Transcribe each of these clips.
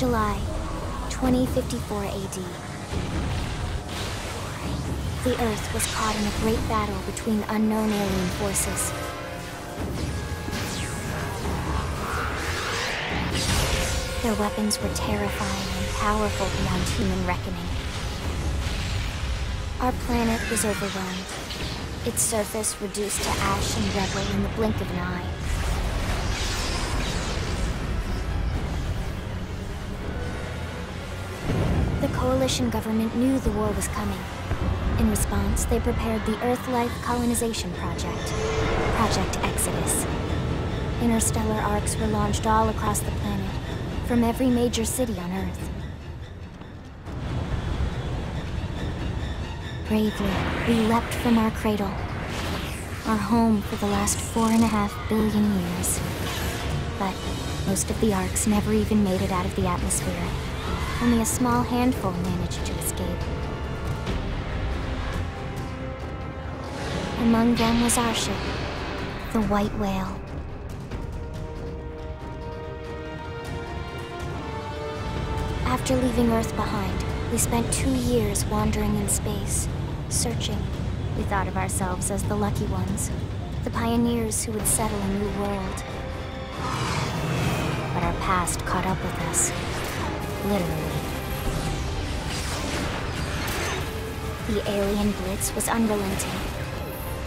July, 2054 AD. The Earth was caught in a great battle between unknown alien forces. Their weapons were terrifying and powerful beyond human reckoning. Our planet was overwhelmed. Its surface reduced to ash and rubble in the blink of an eye. The Coalition government knew the war was coming. In response, they prepared the Earth Life Colonization Project, Project Exodus. Interstellar arcs were launched all across the planet, from every major city on Earth. Bravely, we leapt from our cradle, our home for the last 4.5 billion years. But most of the arcs never even made it out of the atmosphere. Only a small handful managed to escape. Among them was our ship, the White Whale. After leaving Earth behind, we spent 2 years wandering in space, searching. We thought of ourselves as the lucky ones, the pioneers who would settle a new world. But our past caught up with us. Literally. The alien blitz was unrelenting.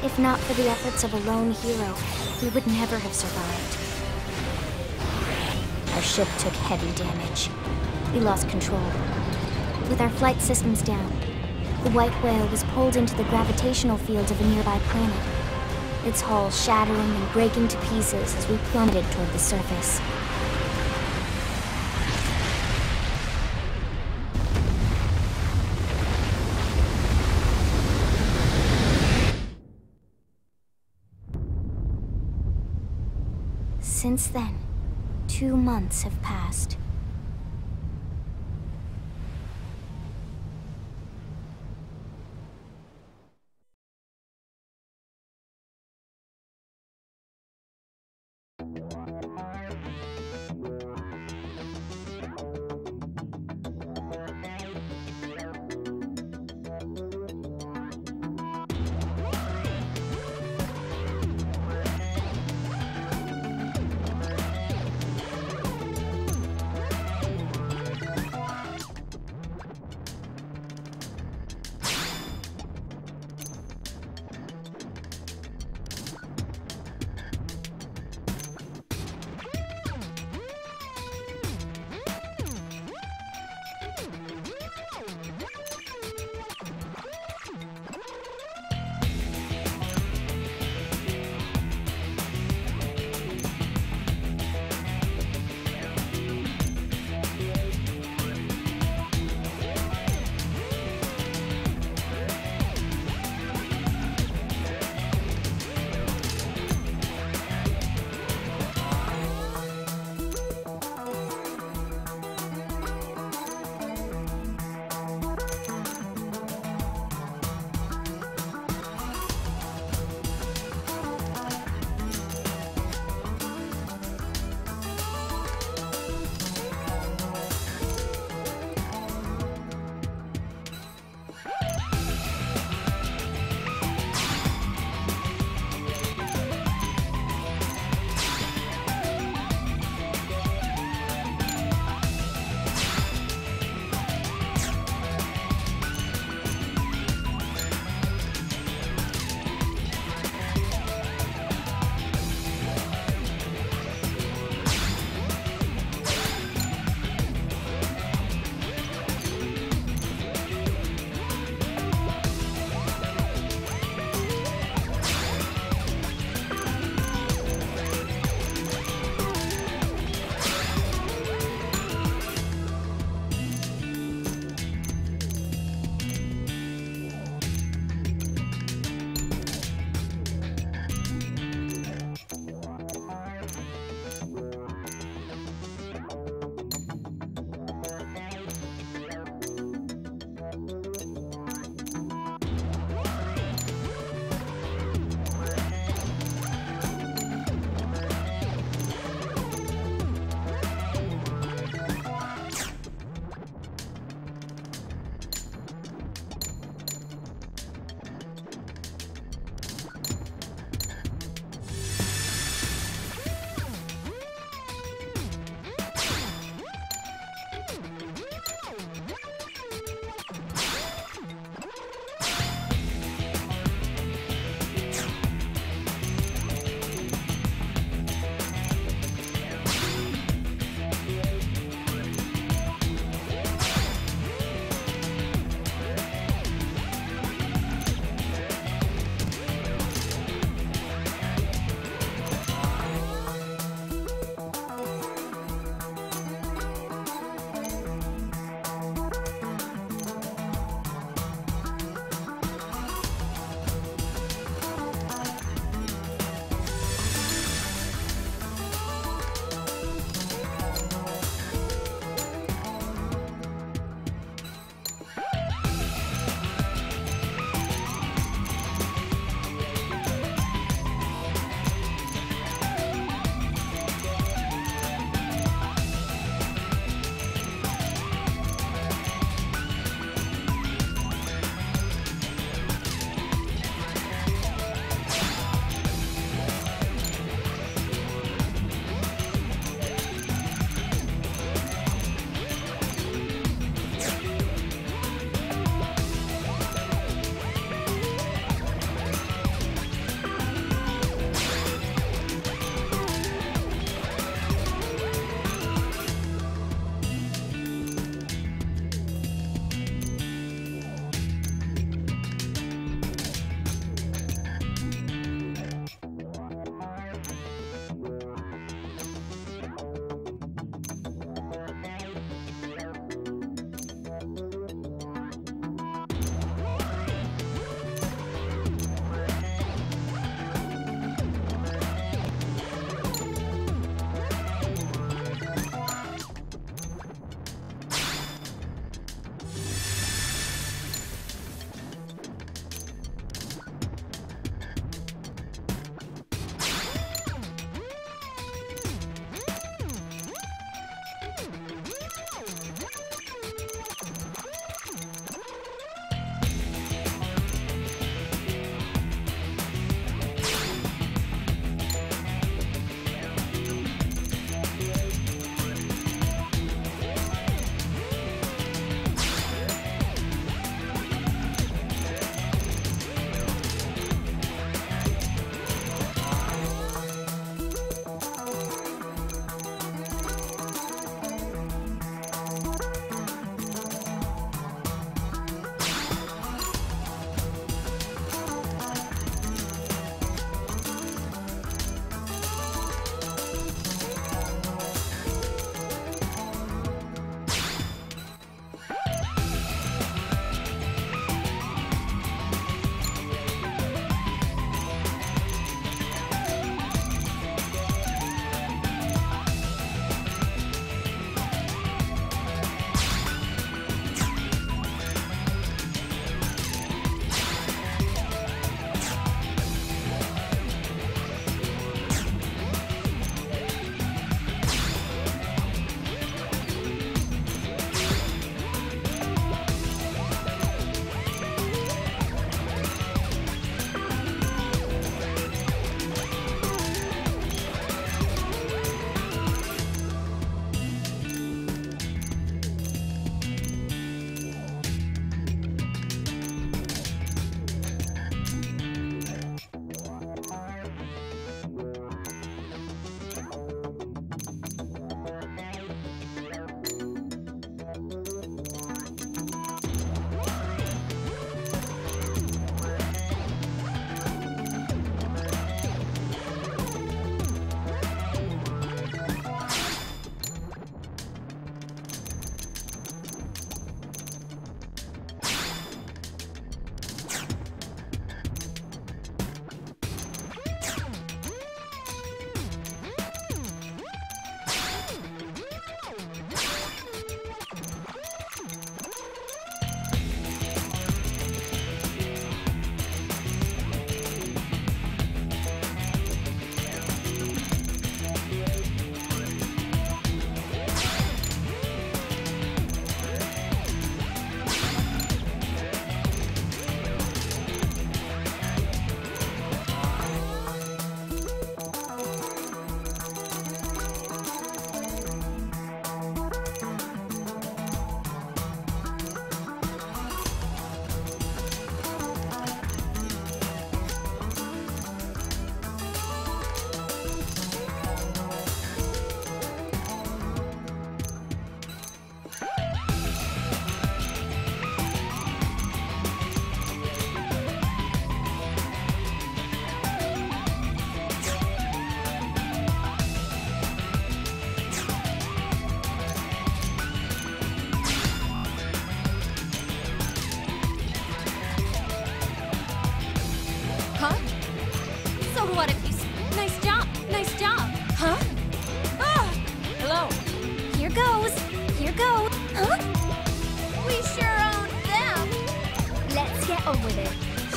If not for the efforts of a lone hero, we would never have survived. Our ship took heavy damage. We lost control. With our flight systems down, the White Whale was pulled into the gravitational field of a nearby planet, its hull shattering and breaking to pieces as we plummeted toward the surface. Since then, 2 months have passed.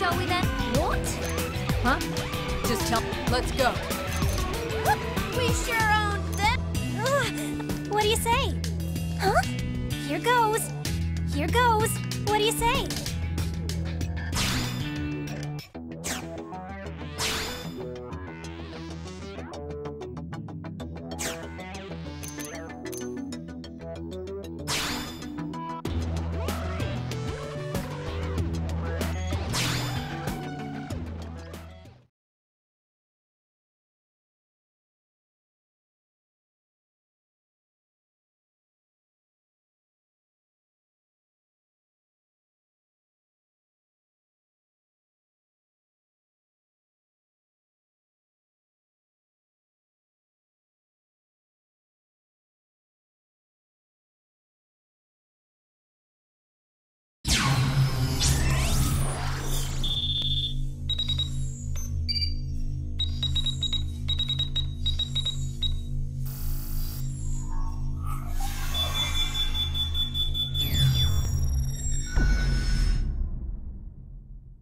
shall we then? What? Huh? Just tell. Let's go. We sure owned that. What do you say? Huh? Here goes. Here goes. What do you say?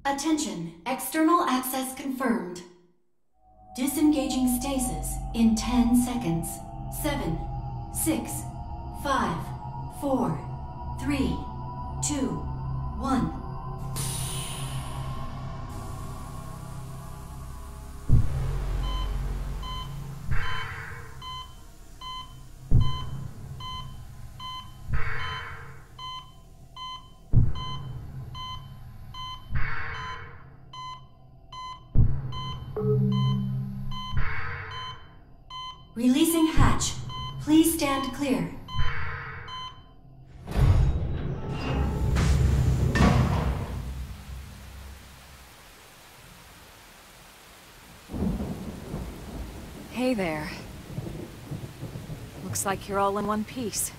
Attention, external access confirmed. Disengaging stasis in 10 seconds. 7, 6, 5, 4, 3, 2, 1. Releasing hatch. Please stand clear. Hey there. Looks like you're all in one piece.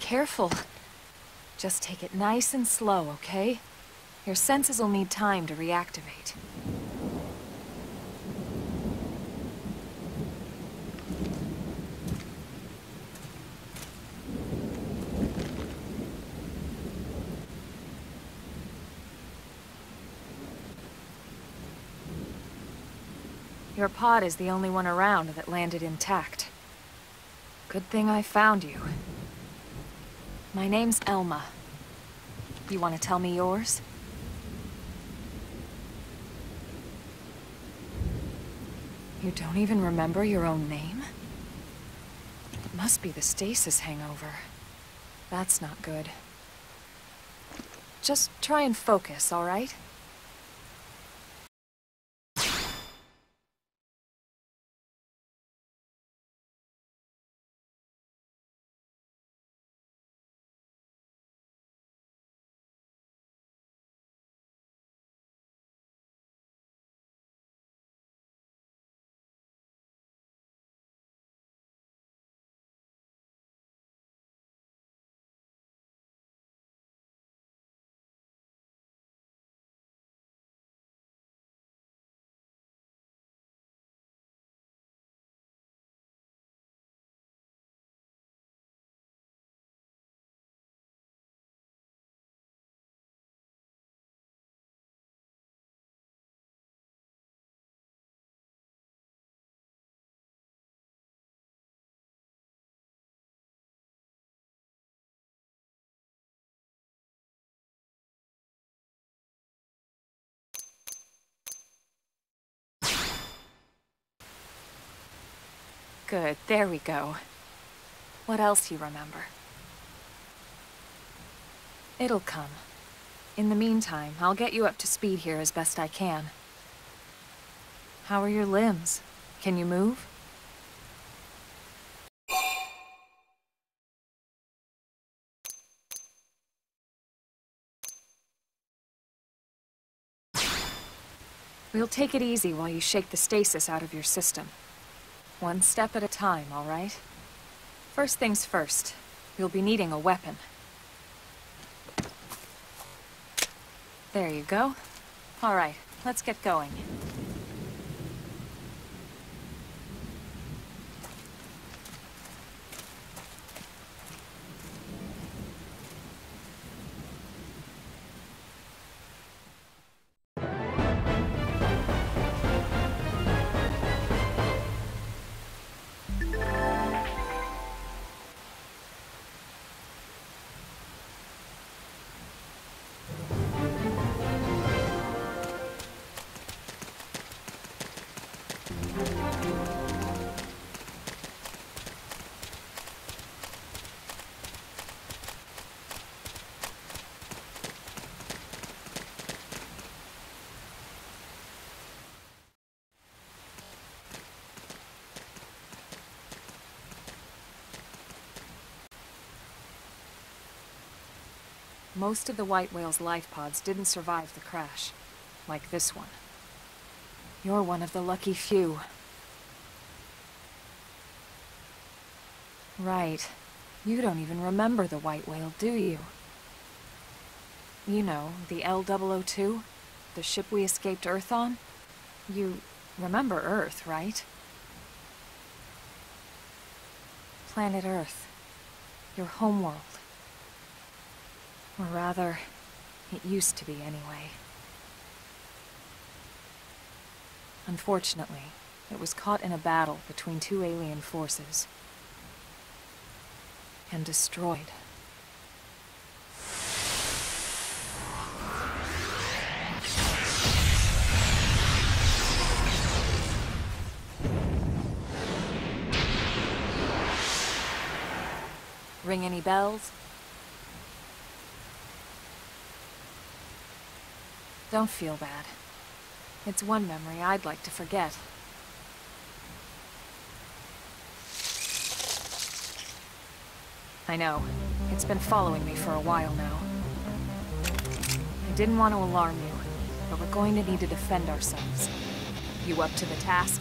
Careful. Just take it nice and slow, okay? Your senses will need time to reactivate. Your pod is the only one around that landed intact. Good thing I found you. My name's Elma. You want to tell me yours? You don't even remember your own name? It must be the stasis hangover. That's not good. Just try and focus, all right? Good, there we go. What else you remember? It'll come. In the meantime, I'll get you up to speed here as best I can. How are your limbs? Can you move? We'll take it easy while you shake the stasis out of your system. One step at a time, all right? First things first, you'll be needing a weapon. There you go. All right, let's get going. Most of the White Whale's life pods didn't survive the crash, like this one. You're one of the lucky few. Right. You don't even remember the White Whale, do you? You know, the L002? The ship we escaped Earth on? You remember Earth, right? Planet Earth. Your homeworld. Or rather, it used to be anyway. Unfortunately, it was caught in a battle between two alien forces. And destroyed. Ring any bells? Don't feel bad. It's one memory I'd like to forget. I know. It's been following me for a while now. I didn't want to alarm you, but we're going to need to defend ourselves. You up to the task?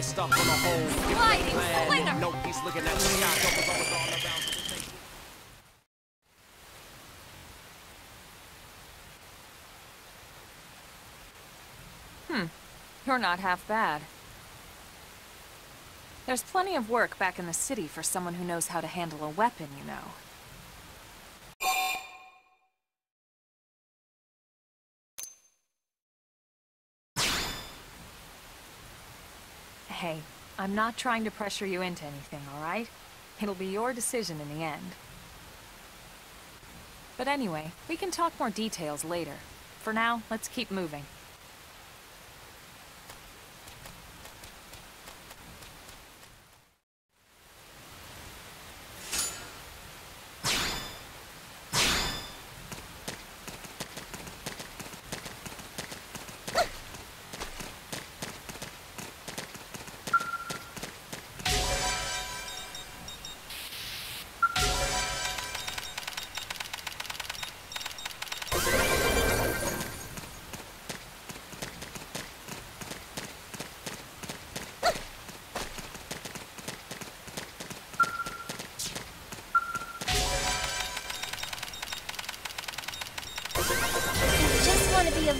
Stuff on a hole. Sliding slater! No, he's looking at the sky. You're not half bad. There's plenty of work back in the city for someone who knows how to handle a weapon, you know. Hey, I'm not trying to pressure you into anything, all right? It'll be your decision in the end. But anyway, we can talk more details later. For now, let's keep moving.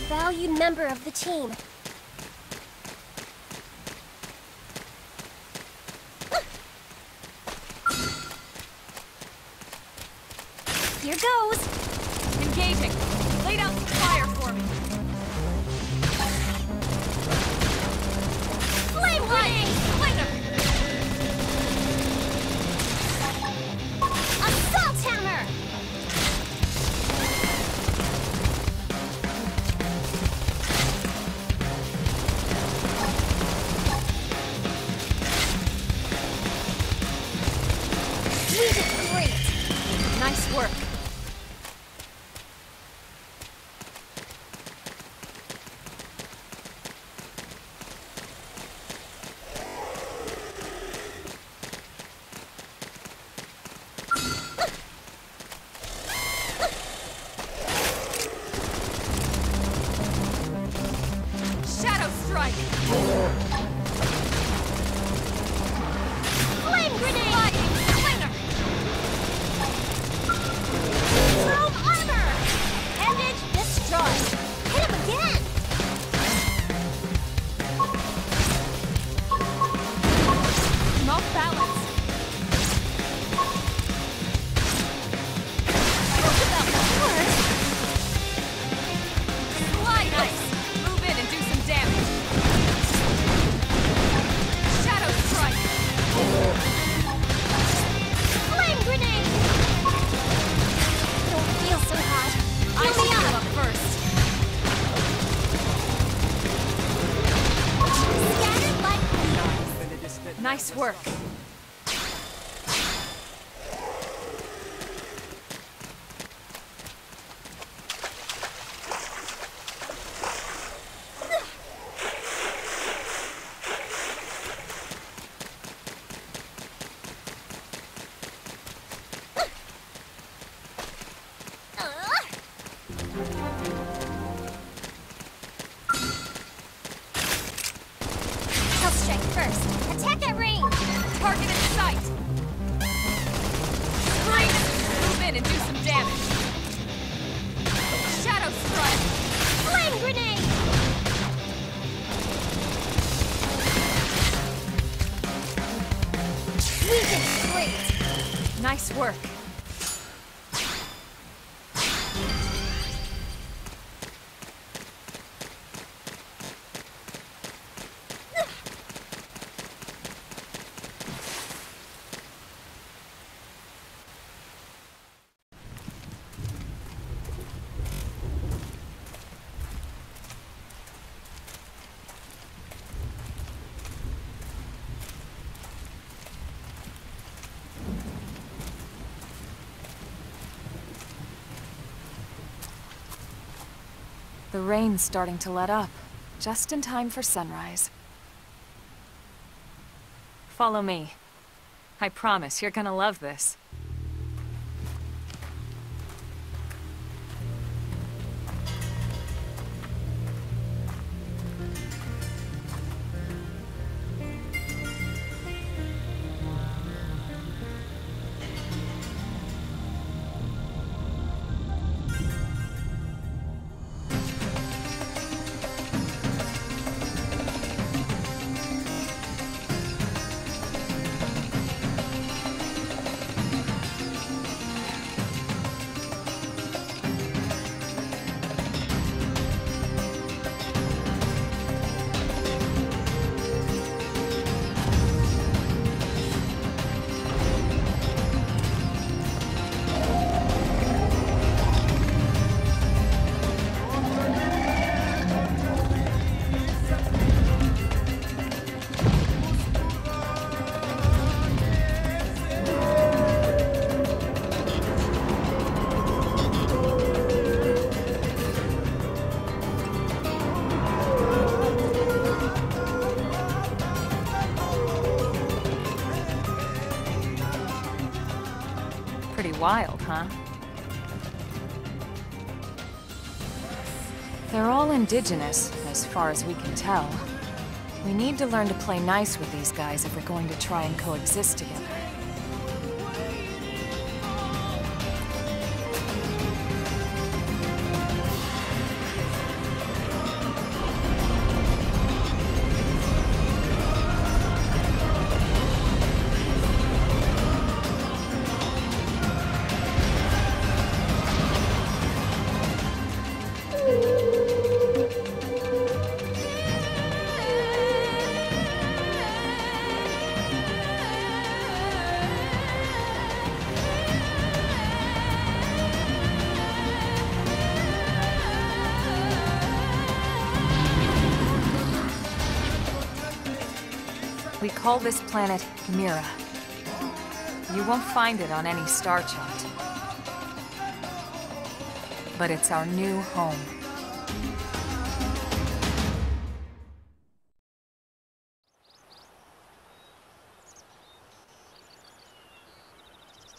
Valued member of the team. Here goes. Engaging. Lay down some fire for me. Flame lightning! Later. Assault hammer. strike! Flame grenade! Lightning slinger! Chrome armor! Bandage destroyed! Hit him again! I'm off balance. Look at that one! Slide ice! Move in and do some damage. Shadow strike! Flame grenade! I don't feel so hot. I should heal up first. Scattered like beetles. Nice work. The rain's starting to let up, just in time for sunrise. Follow me. I promise you're gonna love this. Wild, huh? They're all indigenous, as far as we can tell. We need to learn to play nice with these guys if we're going to try and coexist together. Call this planet Mira. You won't find it on any star chart. But it's our new home.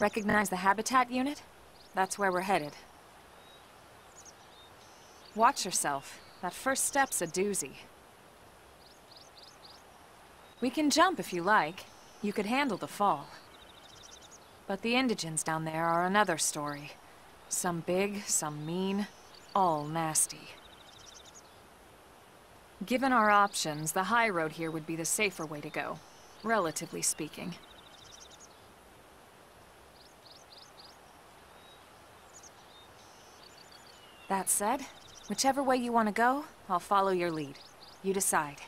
Recognize the habitat unit? That's where we're headed. Watch yourself. That first step's a doozy. We can jump if you like. You could handle the fall. But the indigens down there are another story. Some big, some mean, all nasty. Given our options, the high road here would be the safer way to go, relatively speaking. That said, whichever way you want to go, I'll follow your lead. You decide.